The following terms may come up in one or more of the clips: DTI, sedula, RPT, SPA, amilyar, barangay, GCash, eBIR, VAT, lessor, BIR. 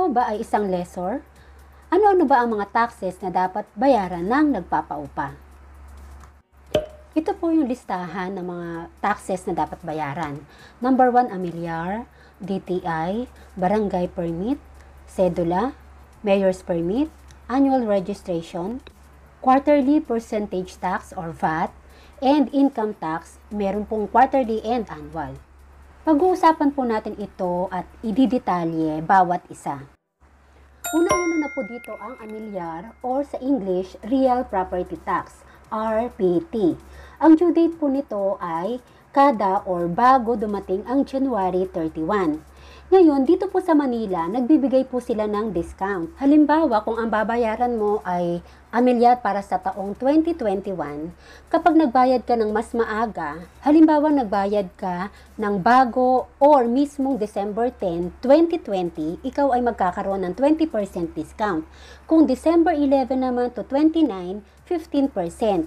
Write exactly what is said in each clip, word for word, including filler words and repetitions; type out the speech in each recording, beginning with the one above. Tayo ba ay isang lessor? Ano-ano ba ang mga taxes na dapat bayaran ng nagpapaupa? Ito po yung listahan ng mga taxes na dapat bayaran. Number one, amilyar, D T I, barangay permit, sedula, mayor's permit, annual registration, quarterly percentage tax or V A T, and income tax, meron pong quarterly and annual. Pag-uusapan po natin ito at ididetalye bawat isa. Una-una na po dito ang amilyar or sa English, Real Property Tax, R P T. Ang due date po nito ay kada or bago dumating ang January thirty-first. Ngayon, dito po sa Manila, nagbibigay po sila ng discount. Halimbawa, kung ang babayaran mo ay amilyar para sa taong twenty twenty-one, kapag nagbayad ka ng mas maaga, halimbawa nagbayad ka ng bago or mismong December tenth, twenty twenty, ikaw ay magkakaroon ng twenty percent discount. Kung December eleven naman to twenty-nine, fifteen percent.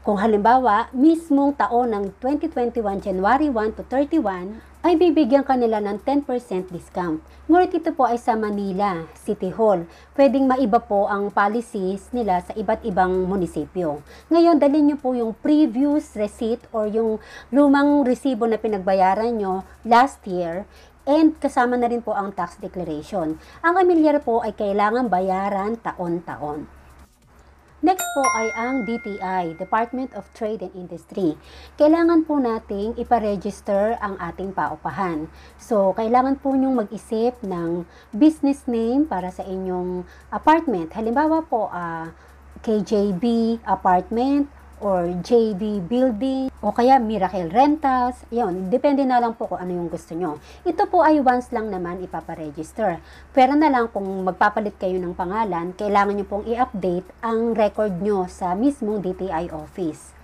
Kung halimbawa, mismong taon ng twenty twenty-one, January first to thirty-one, ay bibigyan kanila ng ten percent discount. Ngunit ito po ay sa Manila City Hall. Pwedeng maiba po ang policies nila sa iba't ibang munisipyo. Ngayon, dalhin nyo po yung previous receipt or yung lumang resibo na pinagbayaran nyo last year, and kasama na rin po ang tax declaration. Ang amilyar po ay kailangan bayaran taon-taon. Next po ay ang D T I, Department of Trade and Industry. Kailangan po nating iparegister ang ating paupahan. So, kailangan po nyong mag-isip ng business name para sa inyong apartment. Halimbawa po, uh, K J B Apartment or J B Building o kaya Miracle Rentals. Yun, depende na lang po kung ano yung gusto nyo. Ito po ay once lang naman ipaparegister. Pero na lang kung magpapalit kayo ng pangalan, kailangan nyo pong i-update ang record nyo sa mismong D T I office.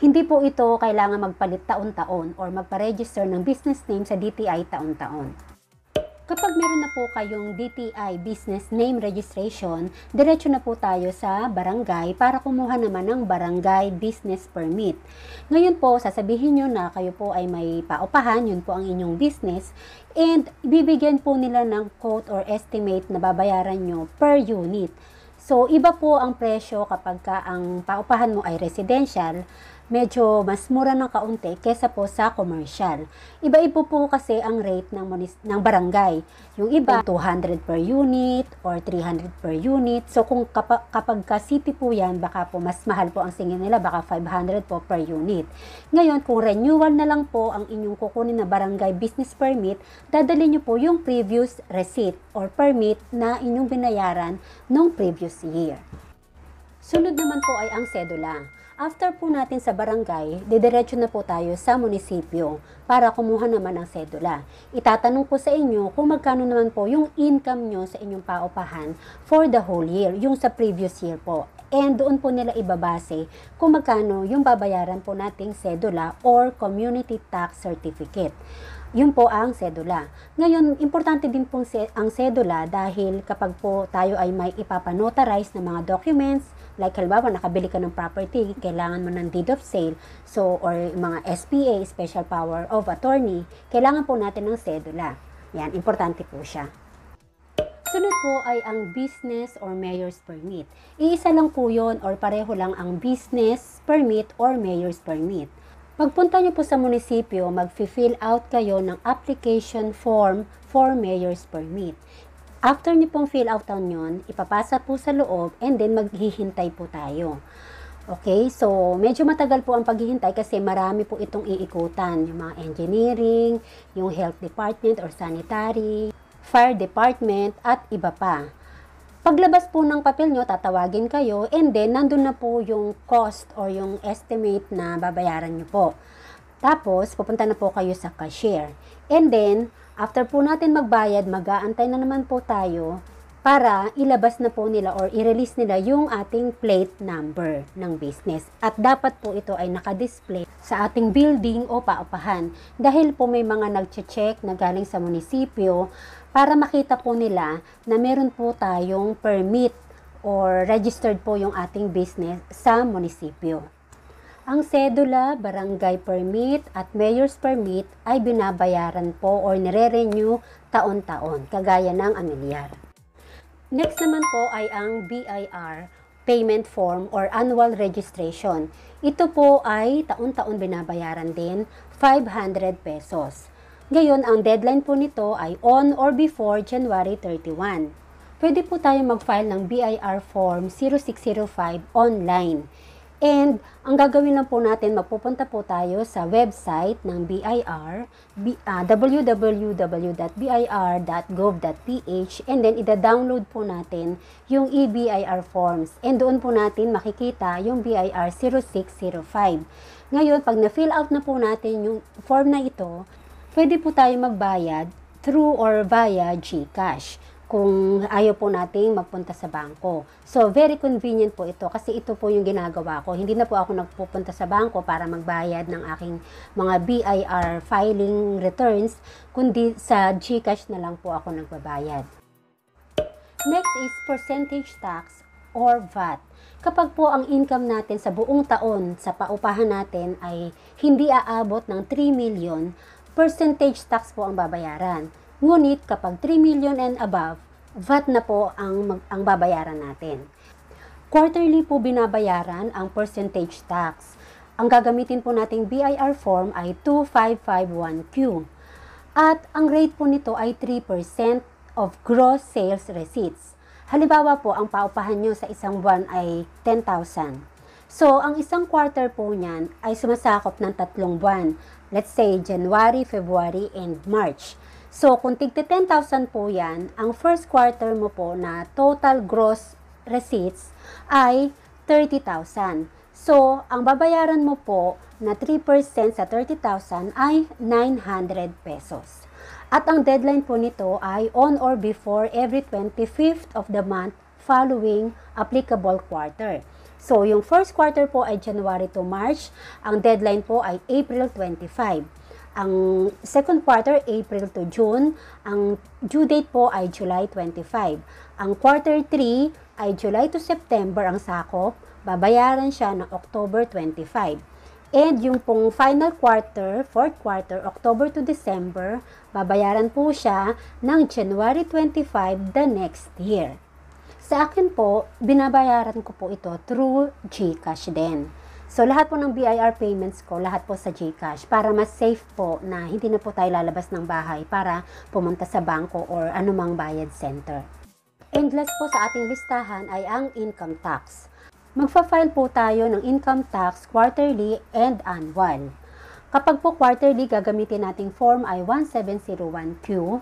Hindi po ito kailangan magpalit taon-taon or magparegister ng business name sa D T I taon-taon. Kapag meron na po kayong D T I Business Name Registration, diretso na po tayo sa barangay para kumuha naman ng barangay business permit. Ngayon po, sasabihin nyo na kayo po ay may paupahan, yun po ang inyong business, and bibigyan po nila ng quote or estimate na babayaran nyo per unit. So, iba po ang presyo kapag ka ang paupahan mo ay residential, medyo mas mura ng kaunti kesa po sa commercial. Iba-iba po kasi ang rate ng, ng barangay. Yung iba, two hundred per unit or three hundred per unit. So, kung kapag, kapag ka city po yan, baka po mas mahal po ang singil nila, baka five hundred po per unit. Ngayon, kung renewal na lang po ang inyong kukunin na barangay business permit, dadalhin nyo po yung previous receipt or permit na inyong binayaran noong previous year. Sunod naman po ay ang sedula. After po natin sa barangay, didiretso na po tayo sa munisipyo para kumuha naman ng sedula. Itatanong po sa inyo kung magkano naman po yung income nyo sa inyong paupahan for the whole year, yung sa previous year po. And doon po nila ibabase kung magkano yung babayaran po nating sedula or community tax certificate. Yun po ang sedula. Ngayon, importante din po ang sedula dahil kapag po tayo ay may ipapanotarize ng mga documents, like halimbawa nakabili ka ng property, kailangan mo ng deed of sale, so or mga S P A, Special Power of Attorney, kailangan po natin ng sedula. Yan, importante po siya. Sunod po ay ang business or mayor's permit. Iisa lang po yun or pareho lang ang business permit or mayor's permit. Pagpunta nyo po sa munisipyo, mag-fill out kayo ng application form for mayor's permit. After nyo pong fill out yun, ipapasa po sa loob and then maghihintay po tayo. Okay, so medyo matagal po ang paghihintay kasi marami po itong iikutan. Yung mga engineering, yung health department or sanitary, fire department at iba pa. Paglabas po ng papel nyo, tatawagin kayo and then nandun na po yung cost or yung estimate na babayaran nyo po. Tapos, pupunta na po kayo sa cashier. And then, after po natin magbayad, mag-aantay na naman po tayo para ilabas na po nila or i-release nila yung ating plate number ng business. At dapat po ito ay nakadisplay sa ating building o paupahan. Dahil po may mga nag-check na galing sa munisipyo, para makita po nila na meron po tayong permit or registered po yung ating business sa munisipyo. Ang sedula, barangay permit at mayor's permit ay binabayaran po or nire-renew taon-taon, kagaya ng amilyar. Next naman po ay ang B I R payment form or annual registration. Ito po ay taon-taon binabayaran din, five hundred pesos. Ngayon, ang deadline po nito ay on or before January thirty-first. Pwede po tayo mag-file ng B I R form zero six zero five online. And ang gagawin lang po natin, magpupunta po tayo sa website ng B I R, uh, w w w dot b i r dot gov dot p h, and then ida-download po natin yung e B I R forms. And doon po natin makikita yung B I R zero six zero five. Ngayon, pag na-fill out na po natin yung form na ito, pwede po tayo magbayad through or via GCash, kung ayaw po nating magpunta sa bangko. So, very convenient po ito kasi ito po yung ginagawa ko. Hindi na po ako nagpupunta sa bangko para magbayad ng aking mga B I R filing returns, kundi sa GCash na lang po ako nagbabayad. Next is percentage tax or V A T. Kapag po ang income natin sa buong taon sa paupahan natin ay hindi aabot ng three million, percentage tax po ang babayaran. Ngunit kapag three million and above, V A T na po ang, mag, ang babayaran natin. Quarterly po binabayaran ang percentage tax. Ang gagamitin po nating B I R form ay two five five one Q. At ang rate po nito ay three percent of gross sales receipts. Halimbawa po, ang paupahan nyo sa isang buwan ay ten thousand. So, ang isang quarter po niyan ay sumasakop ng tatlong buwan. Let's say January, February, and March. So, kung tigte ten thousand po yan, ang first quarter mo po na total gross receipts ay thirty thousand. So, ang babayaran mo po na three percent sa thirty thousand ay nine hundred pesos. At ang deadline po nito ay on or before every twenty-fifth of the month following applicable quarter. So, yung first quarter po ay January to March. Ang deadline po ay April twenty-fifth. Ang second quarter, April to June. Ang due date po ay July twenty-fifth. Ang quarter three ay July to September ang sakop. Babayaran siya ng October twenty-fifth. And yung pong final quarter, fourth quarter, October to December, babayaran po siya ng January twenty-fifth the next year. Sa akin po, binabayaran ko po ito through GCash din. So, lahat po ng B I R payments ko, lahat po sa GCash para mas safe po na hindi na po tayo lalabas ng bahay para pumunta sa bangko or anumang bayad center. And last po sa ating listahan ay ang income tax. Magfa-file po tayo ng income tax quarterly and annual. Kapag po quarterly, gagamitin nating form ay one seven zero one Q.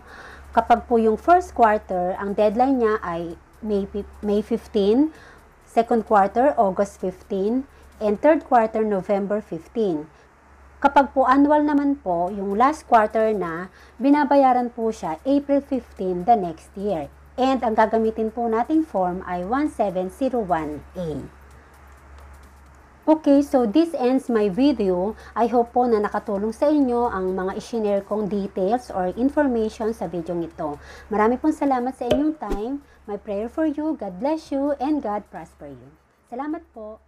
Kapag po yung first quarter, ang deadline niya ay May fifteenth, second quarter, August fifteenth, and third quarter, November fifteenth. Kapag po annual naman po, yung last quarter na, binabayaran po siya April fifteenth the next year. And ang gagamitin po nating form ay one seven zero one A. Okay, so this ends my video. I hope po na nakatulong sa inyo ang mga i-share kong details or information sa video ito. Marami pong salamat sa inyong time. My prayer for you, God bless you, and God prosper you. Salamat po.